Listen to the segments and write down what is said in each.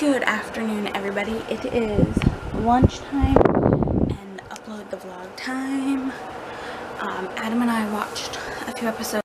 Good afternoon, everybody. It is lunchtime and upload the vlog time. Adam and I watched a few episodes.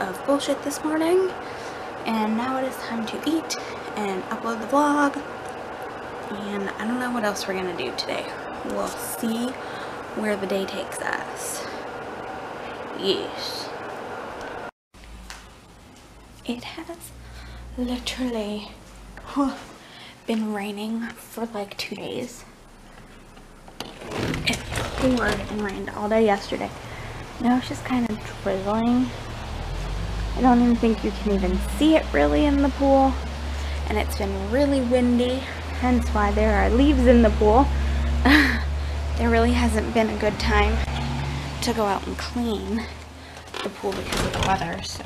Of bullshit this morning, and now it is time to eat and upload the vlog, and I don't know what else we're gonna do today. We'll see where the day takes us. Yes, it has literally been raining for like 2 days. It poured and rained all day yesterday. Now it's just kind of drizzling. I don't even think you can even see it really in the pool, and it's been really windy, hence why there are leaves in the pool. There really hasn't been a good time to go out and clean the pool because of the weather, so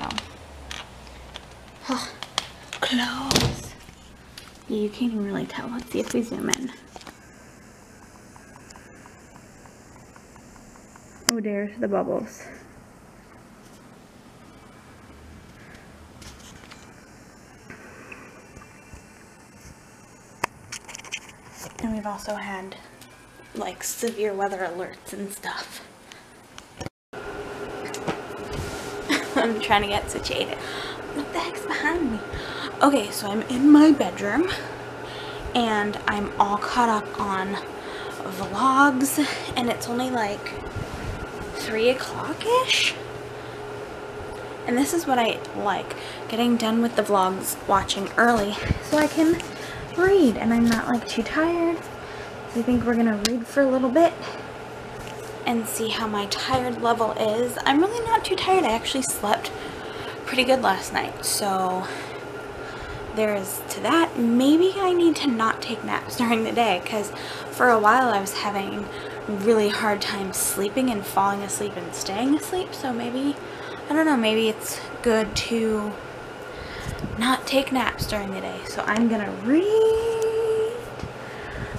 close. Yeah, you can't even really tell. Let's see if we zoom in. Oh, there's the bubbles. And we've also had like severe weather alerts and stuff. I'm trying to get situated. What the heck's behind me? Okay, so I'm in my bedroom and I'm all caught up on vlogs, and it's only like 3 o'clock-ish. And this is what I like, getting done with the vlogs, watching early so I can read and I'm not like too tired. So I think we're gonna read for a little bit and see how my tired level is. I'm really not too tired. I actually slept pretty good last night, so there's to that. Maybe I need to not take naps during the day, because for a while I was having a really hard time sleeping and falling asleep and staying asleep, so maybe, I don't know, maybe it's good to not take naps during the day. So I'm gonna read.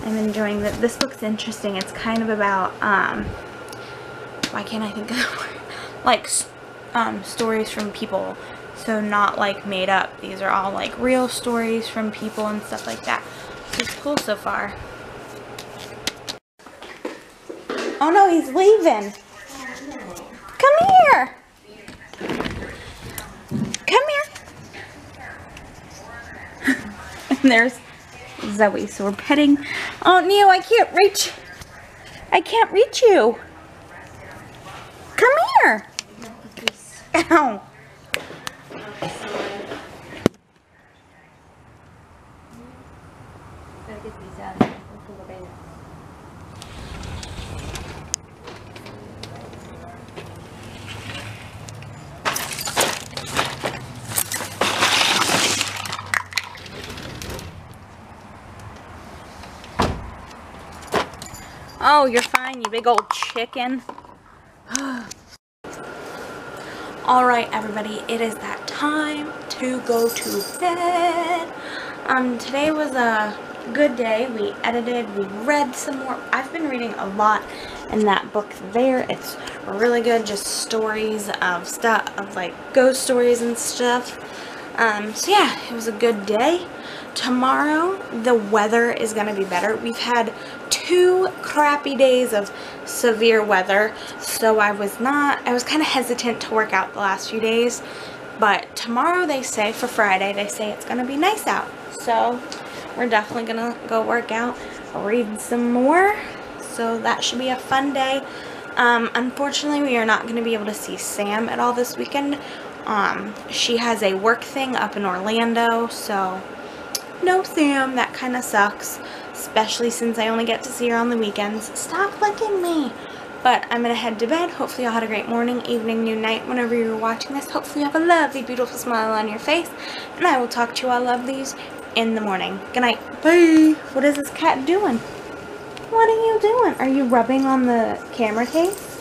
I'm enjoying that. This book's interesting. It's kind of about why can't I think of the word? Like stories from people, so not like made up. These are all like real stories from people and stuff like that. It's cool so far. Oh no, he's leaving. Come here. There's Zoe, so we're petting. Oh, Neo, I can't reach. I can't reach you. Come here. Ow. Oh, you're fine, you big old chicken. All right, everybody, it is that time to go to bed. Today was a good day. We edited, we read some more. I've been reading a lot in that book there. It's really good, just stories of stuff, of like ghost stories and stuff. So yeah, it was a good day. Tomorrow, the weather is going to be better. We've had 2 crappy days of severe weather, so I was kind of hesitant to work out the last few days, but tomorrow they say, for Friday, they say it's going to be nice out. So we're definitely going to go work out, read some more. So that should be a fun day. Unfortunately, we are not going to be able to see Sam at all this weekend. She has a work thing up in Orlando, so no Sam, that kind of sucks. especially since I only get to see her on the weekends. Stop licking me! But I'm gonna head to bed. Hopefully y'all had a great morning, evening, noon, night, whenever you're watching this. Hopefully you have a lovely, beautiful smile on your face. And I will talk to you all lovelies in the morning. Good night. Bye! What is this cat doing? What are you doing? Are you rubbing on the camera case?